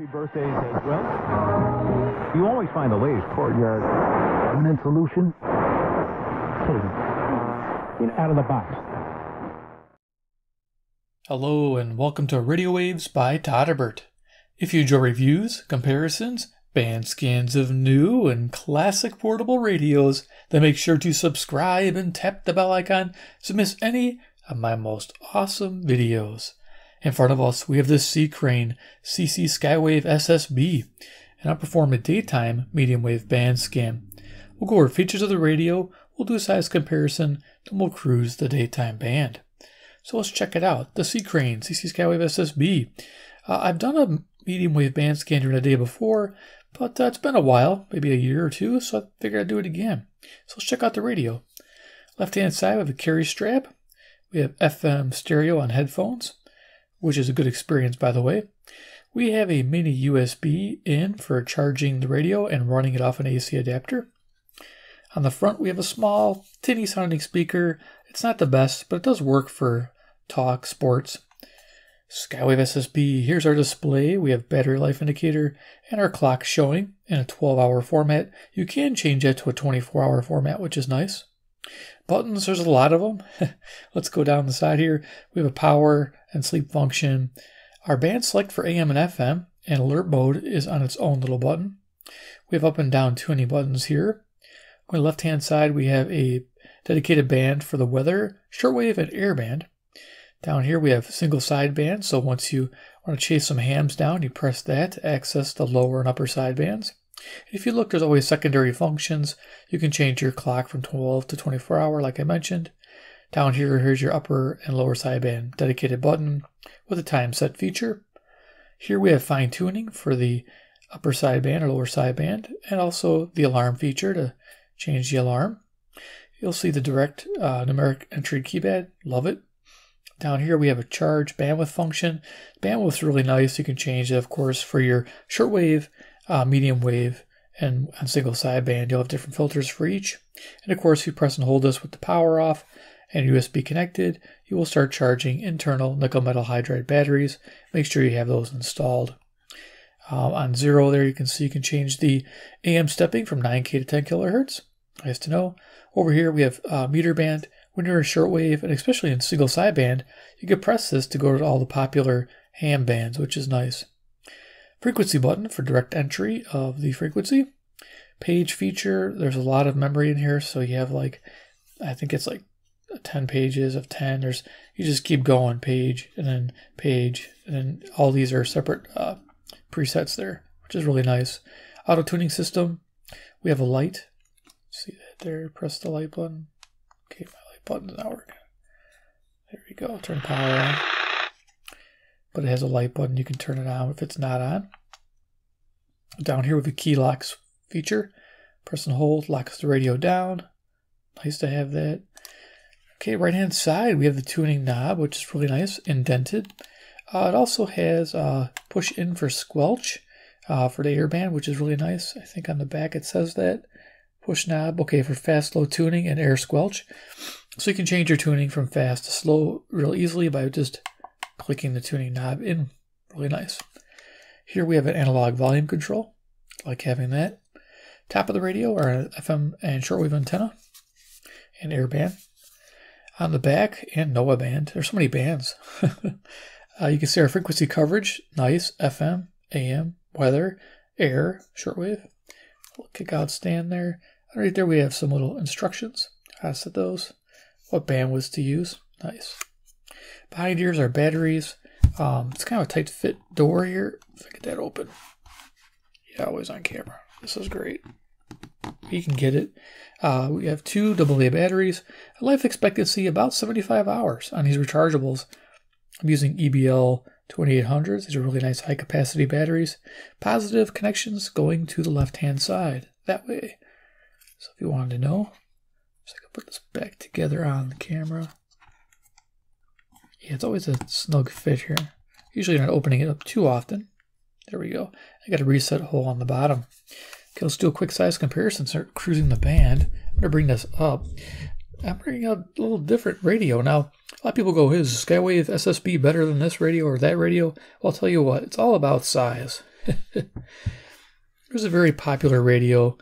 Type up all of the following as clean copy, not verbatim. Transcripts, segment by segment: Happy birthdays as well. You always find the latest courtyard. Running solution? Out of the box. Hello and welcome to Radio Waves by Todderbert. If you enjoy reviews, comparisons, band scans of new and classic portable radios, then make sure to subscribe and tap the bell icon to miss any of my most awesome videos. In front of us, we have this C.Crane CC Skywave SSB, and I'll perform a daytime medium wave band scan. We'll go over features of the radio, we'll do a size comparison, then we'll cruise the daytime band. So let's check it out, the C.Crane CC Skywave SSB. I've done a medium wave band scan during the day before, but it's been a while, maybe a year or two, so I figured I'd do it again. So let's check out the radio. Left hand side, we have a carry strap. We have FM stereo on headphones, which is a good experience, by the way. We have a mini USB in for charging the radio and running it off an AC adapter. On the front, we have a small, tinny sounding speaker. It's not the best, but it does work for talk, sports. Skywave SSB, here's our display. We have battery life indicator and our clock showing in a 12-hour format. You can change that to a 24-hour format, which is nice. Buttons, there's a lot of them. Let's go down the side here. We have a power and sleep function. Our band select for AM and FM, and alert mode is on its own little button. We have up and down tuning buttons here. On the left-hand side, we have a dedicated band for the weather, shortwave, and air band. Down here, we have single side band, so once you want to chase some hams down, you press that to access the lower and upper side bands. If you look, there's always secondary functions. You can change your clock from 12 to 24 hour, like I mentioned. Down here, here's your upper and lower sideband dedicated button with a time set feature. Here we have fine tuning for the upper sideband or lower sideband, and also the alarm feature to change the alarm. You'll see the direct numeric entry keypad. Love it. Down here we have a charge bandwidth function. Bandwidth's really nice. You can change it, of course, for your shortwave, medium wave, and on single sideband. You'll have different filters for each. And of course, if you press and hold this with the power off and USB connected, you will start charging internal nickel metal hydride batteries. Make sure you have those installed. On zero there, you can see you can change the AM stepping from 9K to 10 kilohertz. Nice to know. Over here, we have meter band. When you're in shortwave, and especially in single sideband, you can press this to go to all the popular ham bands, which is nice. Frequency button for direct entry of the frequency. Page feature, there's a lot of memory in here, so you have like, I think it's like 10 pages of 10. There's, you just keep going, page, and then all these are separate presets there, which is really nice. Auto tuning system, we have a light. See that there, press the light button. Okay, my light button's not working. There we go, turn power on. But it has a light button, you can turn it on if it's not on. Down here with the key locks feature, press and hold, locks the radio down. Nice to have that. Okay, right hand side, we have the tuning knob, which is really nice, indented. It also has push in for squelch for the airband, which is really nice. I think on the back it says that. Push knob, okay, for fast, slow tuning and air squelch. So you can change your tuning from fast to slow real easily by just clicking the tuning knob in. Really nice. Here we have an analog volume control. Like having that. Top of the radio are FM and shortwave antenna and airband. On the back and NOAA band. There's so many bands. You can see our frequency coverage. Nice. FM, AM, weather, air, shortwave. We'll kick out stand there. Right there we have some little instructions. How to set those. What bandwidths to use. Nice. Behind here is our batteries. It's kind of a tight fit door here. If I get that open. Yeah, always on camera. This is great. You can get it. We have two AA batteries. A life expectancy about 75 hours on these rechargeables. I'm using EBL 2800s. These are really nice high capacity batteries. Positive connections going to the left hand side. That way. So if you wanted to know. So I can put this back together on the camera. Yeah, it's always a snug fit here. Usually you're not opening it up too often. There we go. I got a reset hole on the bottom. Okay, let's do a quick size comparison. Start cruising the band. I'm going to bring this up. I'm bringing out a little different radio. Now, a lot of people go, is Skywave SSB better than this radio or that radio? Well, I'll tell you what, it's all about size. There's a very popular radio,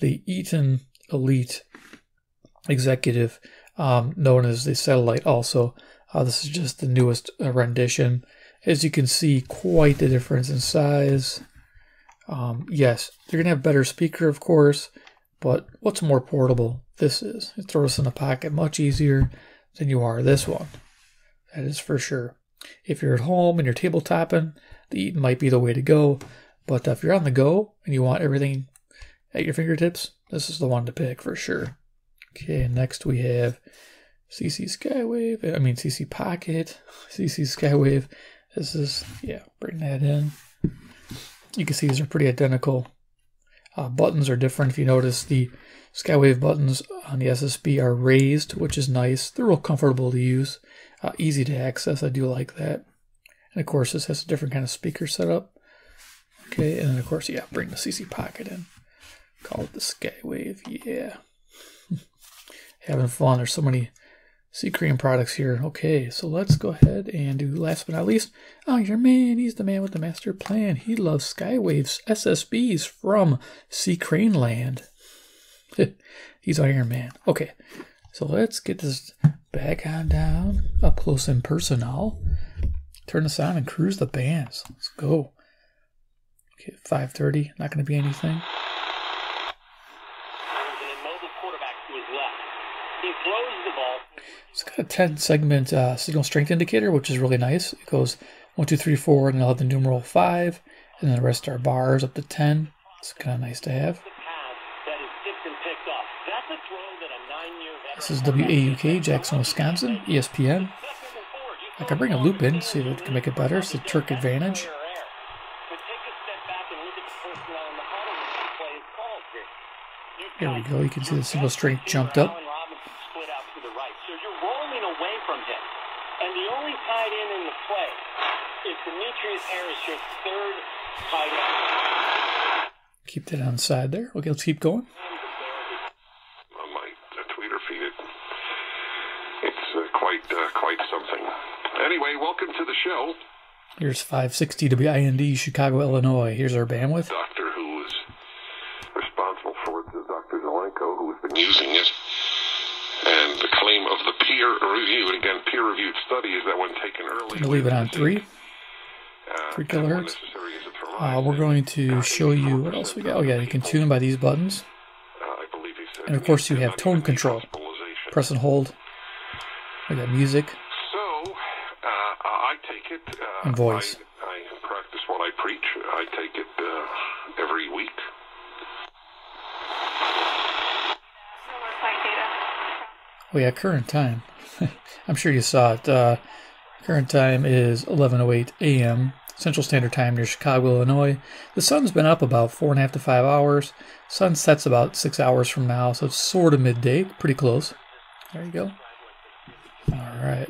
the Eton Elite Executive, known as the Satellite also. This is just the newest rendition. As you can see, quite the difference in size. Yes, you're going to have better speaker, of course, but what's more portable? This is. You throw this in the pocket much easier than you are this one. That is for sure. If you're at home and you're tabletopping, the Eton might be the way to go. But if you're on the go and you want everything at your fingertips, this is the one to pick for sure. Okay, next we have CC Pocket, CC Skywave. This is, yeah, bring that in. You can see these are pretty identical. Buttons are different. If you notice, the Skywave buttons on the SSB are raised, which is nice. They're real comfortable to use, easy to access. I do like that. And of course, this has a different kind of speaker setup. Okay, and then of course, yeah, bring the CC Pocket in. Call it the Skywave, yeah. Having fun. There's so many C.Crane products here. Okay, so let's go ahead and do last but not least. Oh, your man, he's the man with the master plan. He loves Skywaves, SSBs from C.Crane land. He's Iron Man. Okay, so let's get this back on down, up close and personal. Turn this on and cruise the bands. Let's go. Okay, 5:30, not going to be anything. It's got a 10-segment signal strength indicator, which is really nice. It goes 1, 2, 3, 4, and I'll have the numeral 5, and then the rest are bars up to 10. It's kind of nice to have. This is WAUK, Jackson, Wisconsin, ESPN. I can bring a loop in, see if it can make it better. It's the Terk Advantage. There we go. You can see the signal strength jumped up. Keep that on the side there. Okay, let's keep going. On my Twitter feed, it's quite something. Anyway, welcome to the show. Here's 560 WIND, Chicago, Illinois. Here's our bandwidth. The doctor who is responsible for it is Dr. Zelenko, who has been using it. And the claim of the peer review, and again, peer-reviewed study is that when taken early. We'll leave it on 3 kilohertz. We're going to show you what else we got. Oh yeah, you can tune by these buttons. And of course you have tone control. Press and hold. We got music. So I take it and voice. I practice what I preach. I take it every week. Oh yeah, current time. I'm sure you saw it. Current time is 11:08 a.m. Central Standard Time near Chicago, Illinois. The sun's been up about 4.5 to 5 hours. Sun sets about 6 hours from now, so it's sort of midday, pretty close. There you go. All right.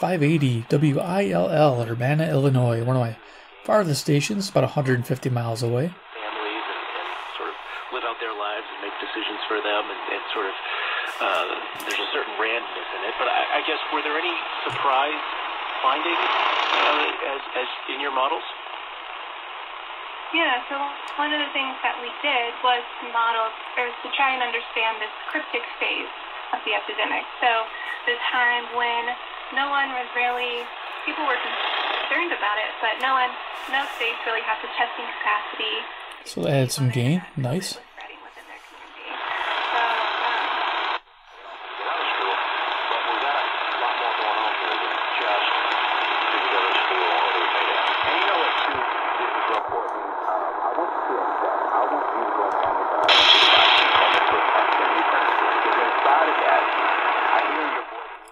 580 WILL at Urbana, Illinois. One of my farthest stations, about 150 miles away. Families and sort of live out their lives and make decisions for them, and sort of there's a certain randomness in it. But I guess, were there any surprise findings? As in your models? Yeah, so one of the things that we did was to model, or to try and understand this cryptic phase of the epidemic. So the time when no one was really, people were concerned about it, but no states really had the testing capacity. So they had some gain, nice.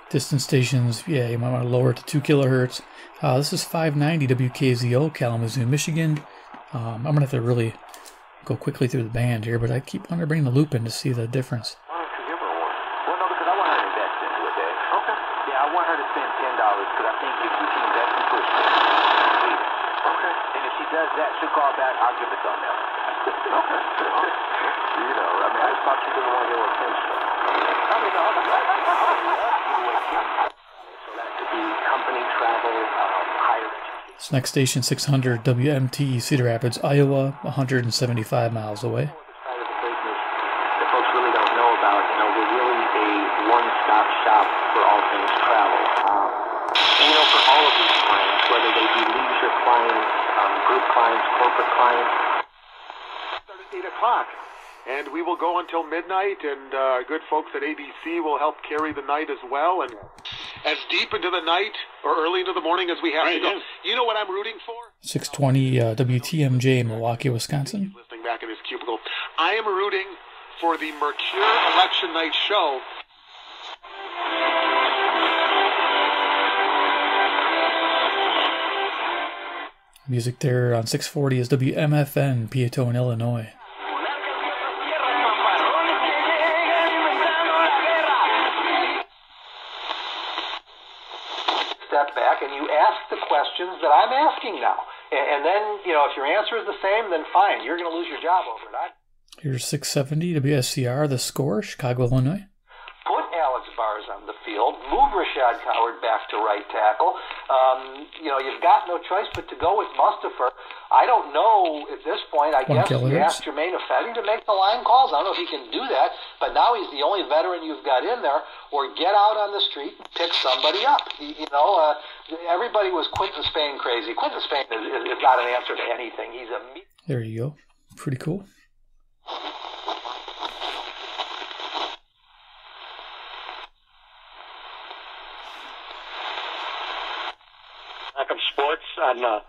Distant stations, yeah, you might want to lower it to 2 kilohertz. This is 590 WKZO, Kalamazoo, Michigan. I'm going to have to really go quickly through the band here, but I keep wanting to bring the loop in to see the difference. Well, no, because I want her to invest into it, Dad. Okay. Yeah, I want her to spend $10 because I think if she can invest in push, okay. And if she does that, she'll call back. I'll give it to her now. Okay. You know, I mean, I thought she didn't want to go with him. I mean, so that could be company travel, higher education. This next station, 600 WMT, Cedar Rapids, Iowa, 175 miles away. And we will go until midnight, and good folks at ABC will help carry the night as well, and as deep into the night or early into the morning as we have to go. You know what I'm rooting for? 620 WTMJ, Milwaukee, Wisconsin. Listening back in his cubicle. I am rooting for the Mercure Election Night Show. Music there on 640 is WMFN, Piatone, Illinois. Questions that I'm asking now, and then, you know, if your answer is the same, then fine, you're going to lose your job over it. Here's 670 WSCR, The Score, Chicago, Illinois. Put Alex Bars on the field, move Rashad Coward back to right tackle. You know, you've got no choice but to go with Mustafer. I don't know at this point. I guess you asked Jermaine Effetti to make the line calls. I don't know if he can do that, but now he's the only veteran you've got in there. Or get out on the street and pick somebody up. You know, everybody was Quentin Spain crazy. Quentin Spain is not an answer to anything. He's a... There you go. Pretty cool. Beckham Sports on the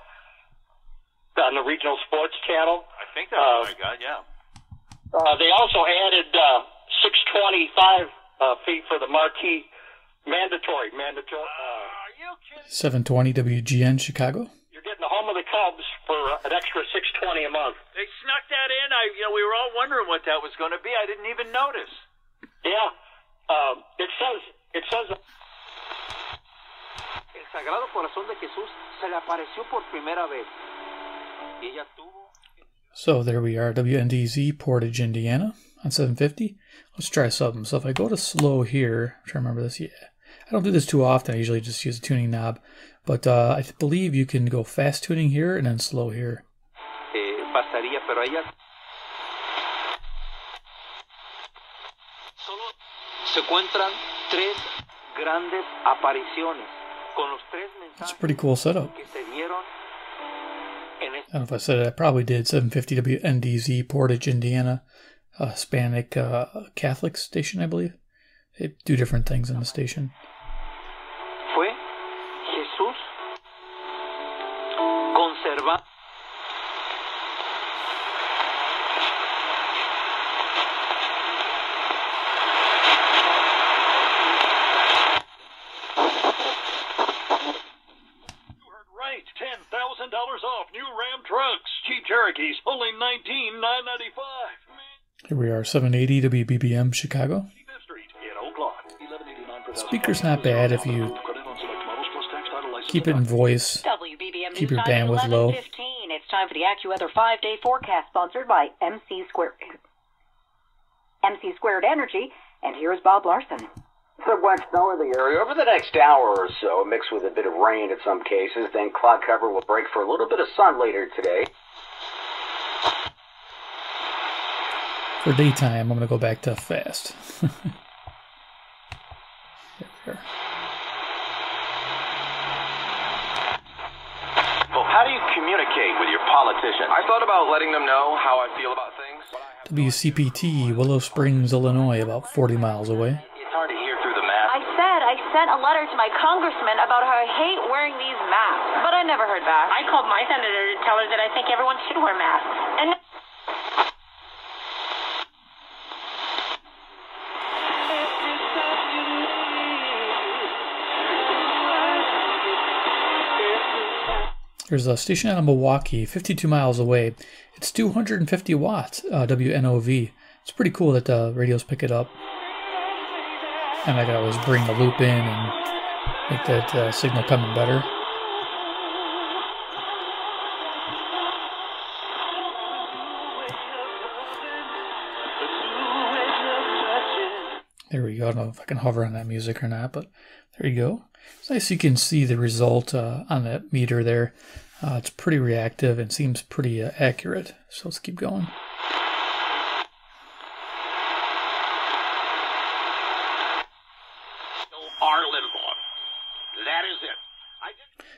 regional sports channel. I think that's what I got, yeah. They also added 625 fee for the marquee. Mandatory. 720 WGN, Chicago. You're getting the home of the Cubs for an extra $620 a month. They snuck that in. You know, we were all wondering what that was going to be. I didn't even notice. Yeah. It says. El Sagrado Corazón de Jesús se le apareció por primera vez. So there we are, WNDZ, Portage, Indiana, on 750. Let's try something. So if I go to slow here, I'm trying to remember this. Yeah, I don't do this too often. I usually just use the tuning knob, but I believe you can go fast tuning here and then slow here. That's a pretty cool setup. I don't know if I said it, I probably did. 750 WNDZ, Portage, Indiana, Hispanic Catholic station, I believe. They do different things in the station. Fue Jesús conserva. Only $19,995. Here we are, 780 WBBM, Chicago. Speaker's not bad if you keep it in voice, keep your bandwidth low. It's time for the AccuWeather 5-day forecast, sponsored by MC Squared Energy, and here's Bob Larson. Subwest snow in the area over the next hour or so, mixed with a bit of rain in some cases, then cloud cover will break for a little bit of sun later today. For daytime, I'm going to go back to fast. There we are. Well, how do you communicate with your politician? I thought about letting them know how I feel about things. WCPT, Willow Springs, Illinois, about 40 miles away. It's hard to hear through the map. I sent a letter to my congressman about how I hate wearing these masks, but I never heard back. I called my senator to tell her that I think everyone should wear masks. And there's a station out of Milwaukee, 52 miles away. It's 250 watts, WNOV. It's pretty cool that the radios pick it up. And I could always bring the loop in and make that signal come in better. There we go. I don't know if I can hover on that music or not, but there you go. It's nice you can see the result on that meter there. It's pretty reactive and seems pretty accurate. So let's keep going.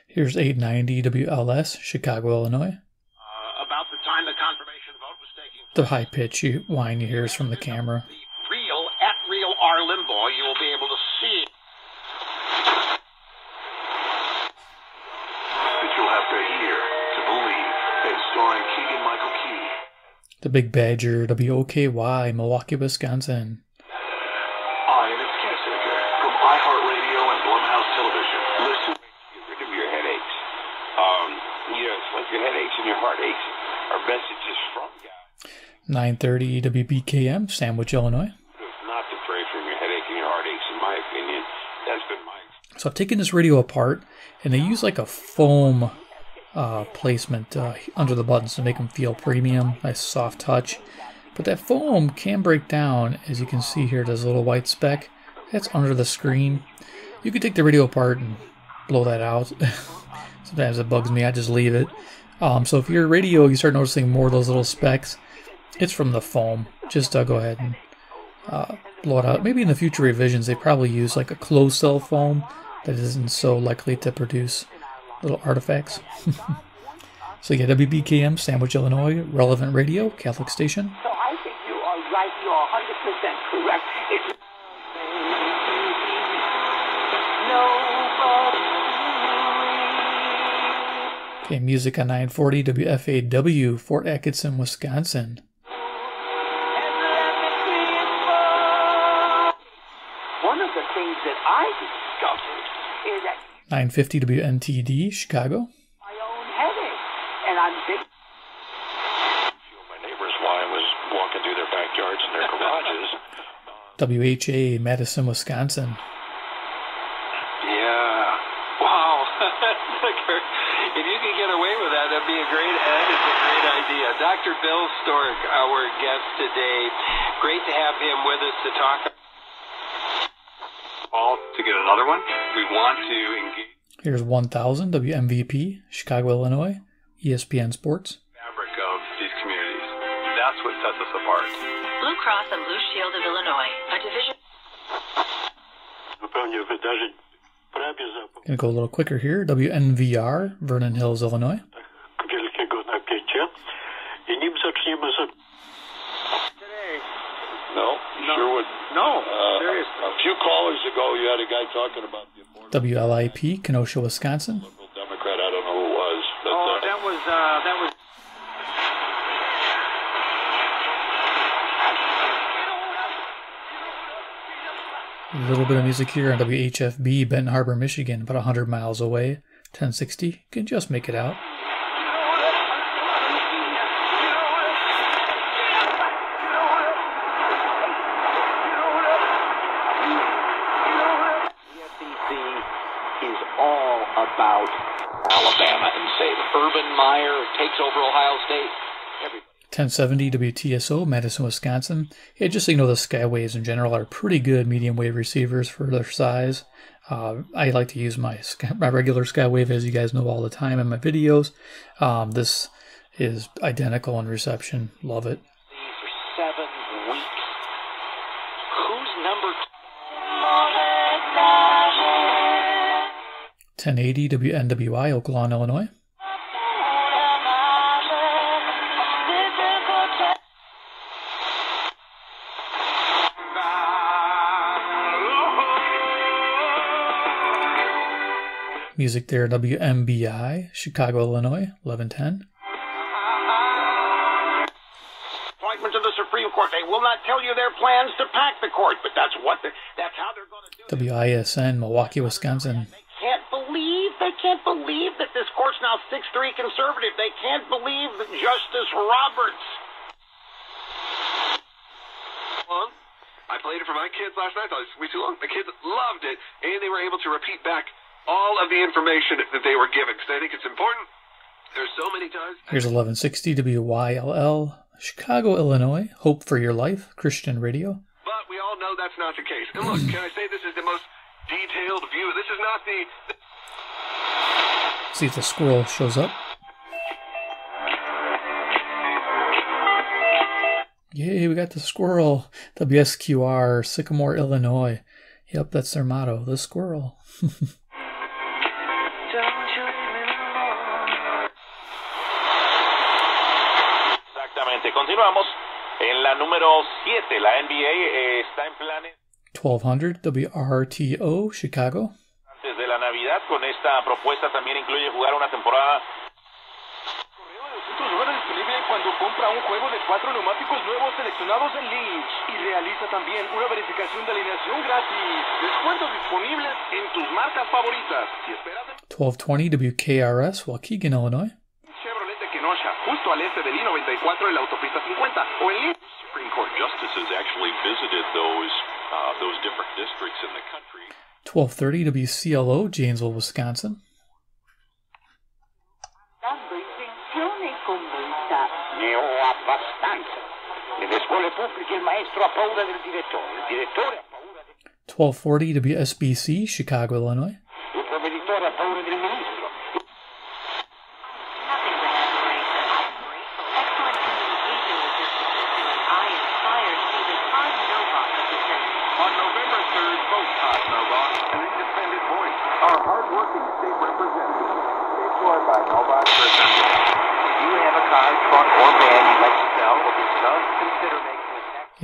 Here's 890 WLS, Chicago, Illinois. About the time the confirmation vote was taking place. The high pitch whine you hear is from the camera. The real, at real R. Limbaugh, you will be able to see. That you'll have to hear to believe, and starring Keegan-Michael Key. The Big Badger, WOKY, Milwaukee, Wisconsin. Your headaches and your heartaches are messages from God. 930 WBKM, Sandwich, Illinois. Not to pray from your headache and your heartaches, in my opinion. That's been my experience. So I've taken this radio apart, and they use like a foam placement under the buttons to make them feel premium, nice soft touch. But that foam can break down, as you can see here, there's a little white speck. That's under the screen. You could take the radio apart and blow that out. Sometimes it bugs me, I just leave it. So if your radio, you start noticing more of those little specks, it's from the foam. Just go ahead and blow it out. Maybe in the future revisions, they probably use like a closed cell foam that isn't so likely to produce little artifacts. So yeah, WBKM, Sandwich, Illinois, Relevant Radio, Catholic Station. So I think you are right, you are 100% correct. Okay, music on 940 WFAW, Fort Atkinson, Wisconsin. One of the things that I discovered is that 950 WNTD, Chicago. My own headache, and I'm big. My neighbors, while I was walking through their backyards and their garages. WHA, Madison, Wisconsin. Yeah. Wow. If you could get away with that, that'd be a great idea. Dr. Bill Stork, our guest today. Great to have him with us to talk. All to get another one. We want to engage. Here's 1000 WMVP, Chicago, Illinois, ESPN Sports. Fabric of these communities. That's what sets us apart. Blue Cross and Blue Shield of Illinois, a division. If it doesn't. Gonna go a little quicker here. WNVR, Vernon Hills, Illinois. Today. No, no. Sure would. No, seriously. A few callers ago, you had a guy talking about the WLIP, Kenosha, Wisconsin. Liberal Democrat, I don't know who it was. But, oh, that was. A little bit of music here on WHFB, Benton Harbor, Michigan, about 100 miles away, 1060. You can just make it out. The FCC is all about Alabama and say Urban Meyer takes over Ohio State. Everybody. 1070 WTSO, Madison, Wisconsin. Yeah, just so you know, the Skywaves in general are pretty good medium wave receivers for their size. I like to use my regular Skywave, as you guys know, all the time in my videos. This is identical in reception. Love it. For 7 weeks. Who's number two? 1080 WNWI, Oaklawn, Illinois. Music there, WMBI, Chicago, Illinois, 1110. Appointment to the Supreme Court. They will not tell you their plans to pack the court, but that's what that's how they're going to do it. WISN, Milwaukee, Wisconsin. They can't believe that this court's now 6-3 conservative. They can't believe that Justice Roberts. Well, I played it for my kids last night. I thought it was way too long. The kids loved it, and they were able to repeat back all of the information that they were given, because I think it's important. There's so many times. Here's 1160 WYLL, Chicago, Illinois, Hope for Your Life, Christian Radio. But we all know that's not the case. And look, can I say this is the most detailed view? This is not the... See if the squirrel shows up. Yay, we got the squirrel. WSQR, Sycamore, Illinois. Yep, that's their motto, the squirrel. Exactamente. Continuamos en la número 7. La NBA está en planes. 1200 WRTO, Chicago. Antes de la Navidad, con esta propuesta también incluye jugar una temporada. Cuando compra un juego de 4 neumáticos nuevos seleccionados en Lynch y realiza también una verificación de alineación gratis. Descuentos disponibles en tus marcas favoritas. Si esperas... 1220 WKRS, Waukegan, Illinois. Chevrolet de Kenosha, justo al este del I-94 en la autopista 50 o en Lynch. Supreme Court justices actually visited those different districts in the country. 1230 WCLO, Janesville, Wisconsin. Abbastanza. 1240 WSBC, Chicago, Illinois. 1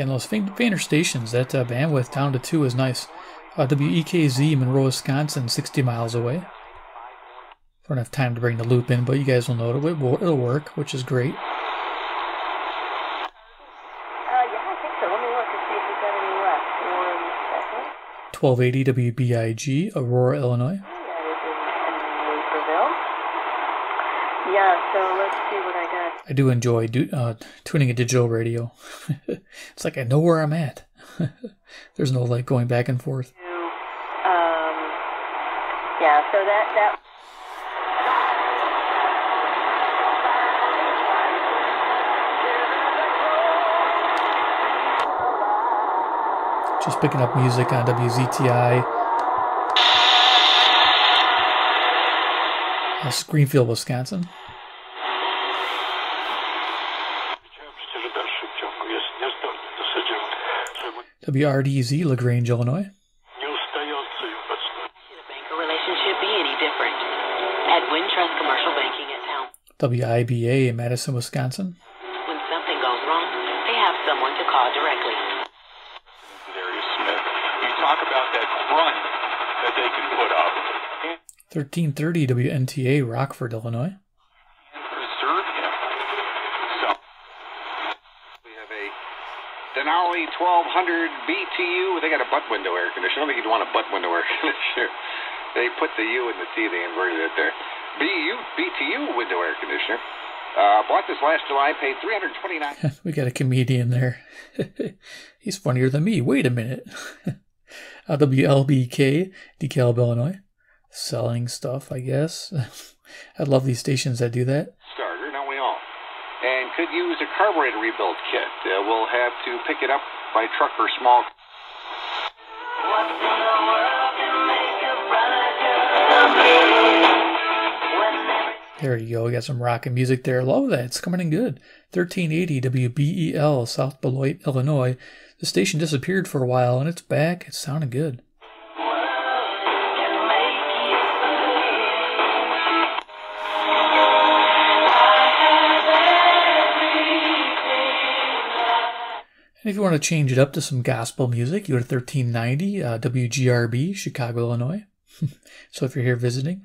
Those fainter stations, that bandwidth down to 2 is nice. WEKZ, Monroe, Wisconsin, 60 miles away. Don't have time to bring the loop in, but you guys will know it'll work, which is great. Yeah, I think so. Let me look to see if we've got any left. 1280 WBIG, Aurora, Illinois. Yeah, so let's see what I got. I do enjoy tuning a digital radio. It's like I know where I'm at. There's no like going back and forth. Yeah, so that. Just picking up music on WZTI. Greenfield, Wisconsin. WRDZ, LaGrange, Illinois. Banker relationship be any different? At Wintrust Commercial Banking at Town. WIBA, Madison, Wisconsin. When something goes wrong, they have someone to call directly. Darius Smith. You talk about that front that they can put up. 1330 WNTA, Rockford, Illinois. Preserve him. So we have a Denali 1200 BTU. They got a butt window air conditioner. I don't think you'd want a butt window air conditioner. They put the U and the T. They inverted it there. BTU window air conditioner. Bought this last July. Paid $329. We got a comedian there. He's funnier than me. Wait a minute. WLBK, DeKalb, Illinois. Selling stuff, I guess. I love these stations that do that. Starter, don't we all? And could use a carburetor rebuild kit. We'll have to pick it up by truck or small. What in the world can make a brother do? There you go. We got some rock and music there. Love that. It's coming in good. 1380 WBEL, South Beloit, Illinois. The station disappeared for a while, and it's back. It's sounding good. And if you want to change it up to some gospel music, you go to 1390 WGRB, Chicago, Illinois. So if you're here visiting.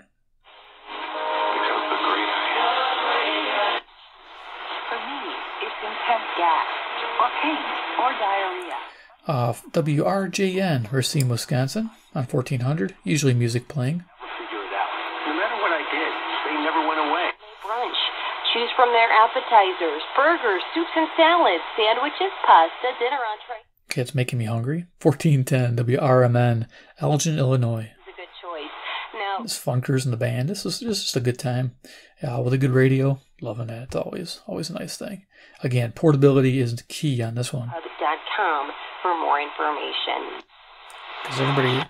Because the great I am. For me, it's intense gas, or pain, or diarrhea. WRJN, Racine, Wisconsin, on 1400. Usually music playing. Figure it out. No matter what I did, they never went away. Brunch. Choose from their appetizers, burgers, soups and salads, sandwiches, pasta, dinner entree. Okay, it's making me hungry. 1410 WRMN, Elgin, Illinois. It's a good choice. Now, this Funkers in the band. This is just a good time. Yeah, with a good radio, loving that. It's always a nice thing. Again, portability is the key on this one. .com for more information. Because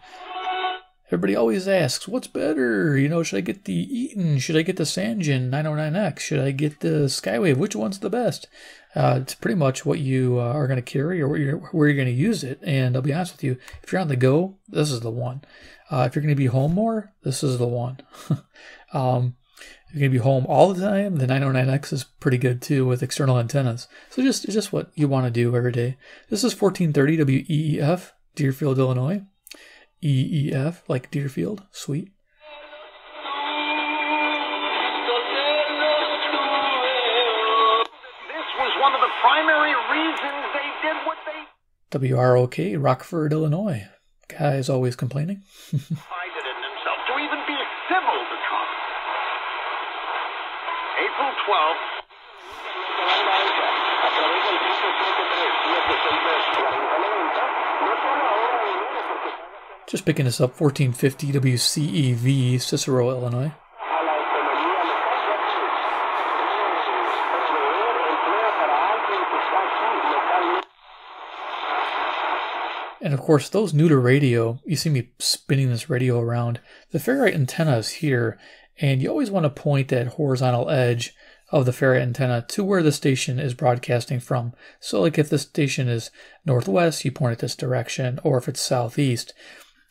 everybody always asks, what's better? You know, should I get the Eton? Should I get the Sangean 909X? Should I get the Skywave? Which one's the best? It's pretty much what you are going to carry or where you're going to use it. And I'll be honest with you, if you're on the go, this is the one. If you're going to be home more, this is the one. If you're going to be home all the time, the 909X is pretty good too with external antennas. So just what you want to do every day. This is 1430 WEEF, Deerfield, Illinois. EEF, like Deerfield. Sweet. This was one of the primary reasons they did what they did. WROK, Rockford, Illinois. Guy's always complaining. Confided in himself to even be civil to Trump. April 12th. Just picking this up, 1450 WCEV, Cicero, Illinois. And of course, those new to radio, you see me spinning this radio around. The ferrite antenna is here, and you always want to point that horizontal edge of the ferrite antenna to where the station is broadcasting from. So like if the station is northwest, you point it this direction, or if it's southeast,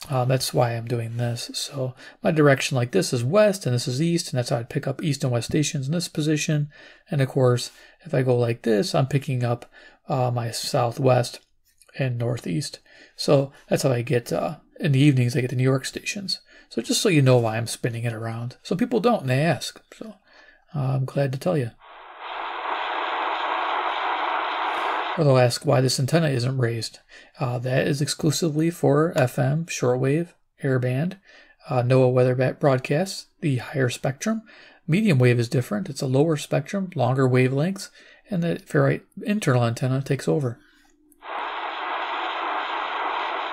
that's why I'm doing this. So my direction like this is west and this is east, and that's how I'd pick up east and west stations in this position. And of course, if I go like this, I'm picking up my southwest and northeast. So that's how I get, in the evenings, I get the New York stations. So just so you know why I'm spinning it around. So people don't, and they ask, so. I'm glad to tell you. Or they'll ask why this antenna isn't raised. That is exclusively for FM, shortwave, airband, NOAA weather broadcasts, the higher spectrum. Medium wave is different. It's a lower spectrum, longer wavelengths, and the ferrite internal antenna takes over.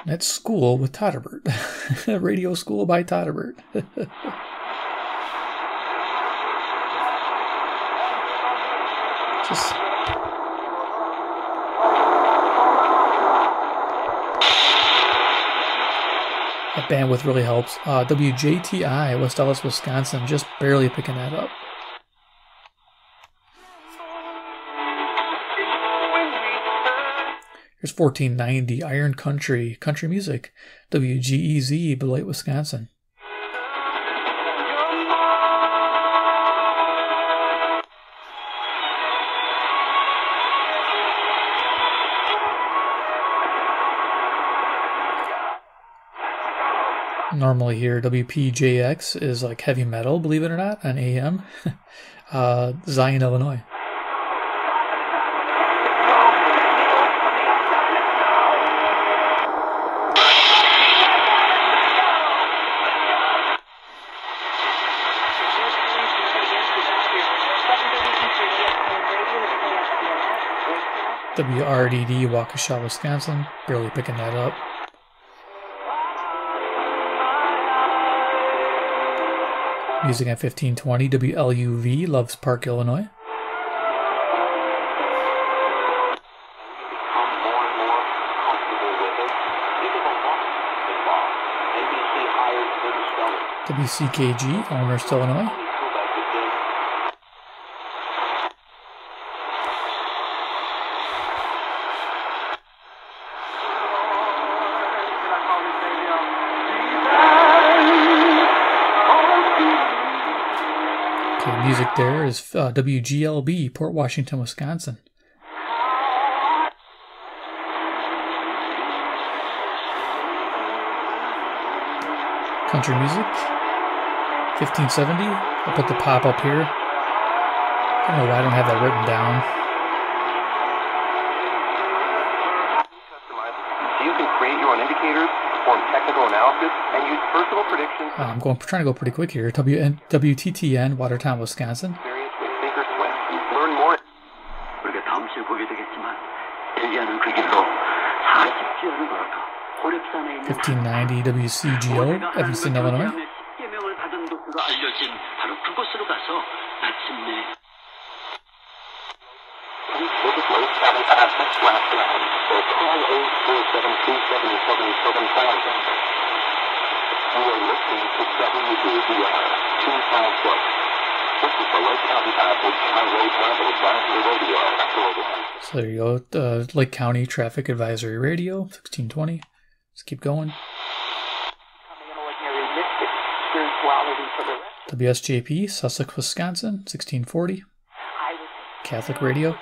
That's school with Todderbert. Radio school by Todderbert. Just that bandwidth really helps. WJTI, West Ellis, Wisconsin, just barely picking that up. Here's 1490, Iron Country, country music. WGEZ, Beloit, Wisconsin. Normally here, WPJX is like heavy metal, believe it or not, on AM. Zion, Illinois. WRDD, Waukesha, Wisconsin. Barely picking that up. Music at 1520, WLUV, Loves Park, Illinois. WCKG, Elmhurst, Illinois. Music there is WGLB, Port Washington, Wisconsin. Country music, 1570. I'll put the pop up here. I don't know why I don't have that written down. You can create your own indicators, perform technical analysis, and use personal predictions. I'm trying to go pretty quick here. WTTN, Watertown, Wisconsin. Experience with Thinker Sweat. Learn more. We'll 1590 WCGO, Evanston, Illinois. So there you go, Lake County Traffic Advisory Radio, 1620. Let's keep going. WSJP, Sussex, Wisconsin, 1640. Catholic Radio.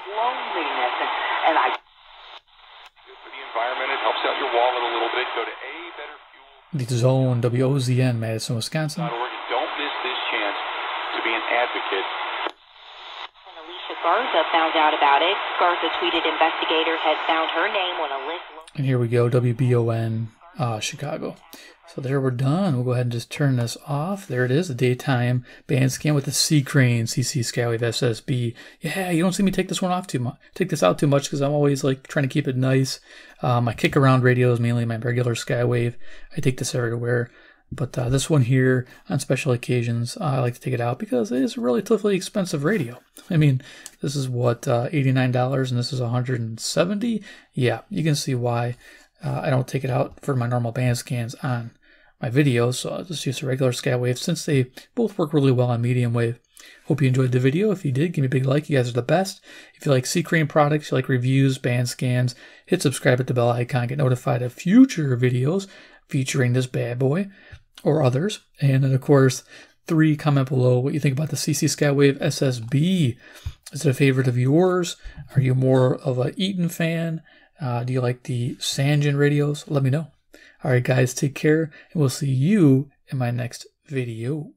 The Zone, WOZN, Madison, Wisconsin. Don't miss this chance to be an advocate. When Alicia Garza found out about it, Garza tweeted investigator had found her name on a list. And here we go, WBON, Chicago. So there, we're done. We'll go ahead and just turn this off. There it is, the daytime band scan with the C.Crane CC Skywave SSB. Yeah, you don't see me take this one off too much, take this out too much, because I'm always like trying to keep it nice. I kick around radios, mainly my regular Skywave. I take this everywhere, but this one here on special occasions, I like to take it out because it is a relatively expensive radio. I mean, this is what $89, and this is $170. Yeah, you can see why I don't take it out for my normal band scans on my video, so I'll just use the regular Skywave since they both work really well on medium wave. Hope you enjoyed the video. If you did, give me a big like. You guys are the best. If you like C.Crane products, you like reviews, band scans, hit subscribe at the bell icon, get notified of future videos featuring this bad boy or others. And then, of course, 3, comment below what you think about the CC Skywave SSB. Is it a favorite of yours? Are you more of an Eton fan? Do you like the Sangean radios? Let me know. All right, guys, take care, and we'll see you in my next video.